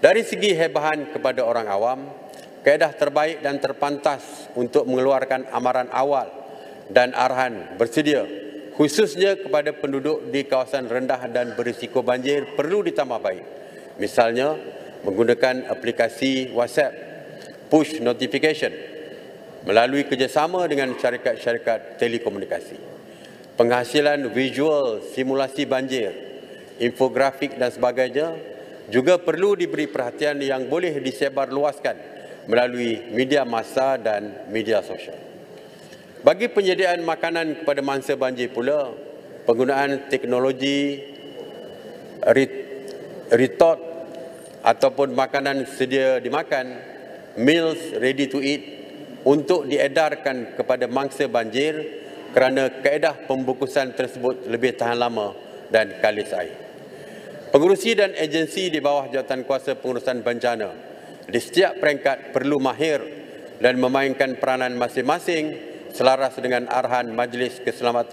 Dari segi hebahan kepada orang awam, kaedah terbaik dan terpantas untuk mengeluarkan amaran awal dan arahan bersedia, khususnya kepada penduduk di kawasan rendah dan berisiko banjir perlu ditambah baik. Misalnya, menggunakan aplikasi WhatsApp, push notification, melalui kerjasama dengan syarikat-syarikat telekomunikasi. Penghasilan visual simulasi banjir, infografik dan sebagainya juga perlu diberi perhatian yang boleh disebarluaskan melalui media massa dan media sosial. Bagi penyediaan makanan kepada mangsa banjir pula, penggunaan teknologi retort ataupun makanan sedia dimakan, meals ready to eat, untuk diedarkan kepada mangsa banjir kerana kaedah pembukusan tersebut lebih tahan lama dan kalis air. Pengurusi dan agensi di bawah jawatankuasa pengurusan bencana di setiap peringkat perlu mahir dan memainkan peranan masing-masing selaras dengan arahan Majlis Keselamatan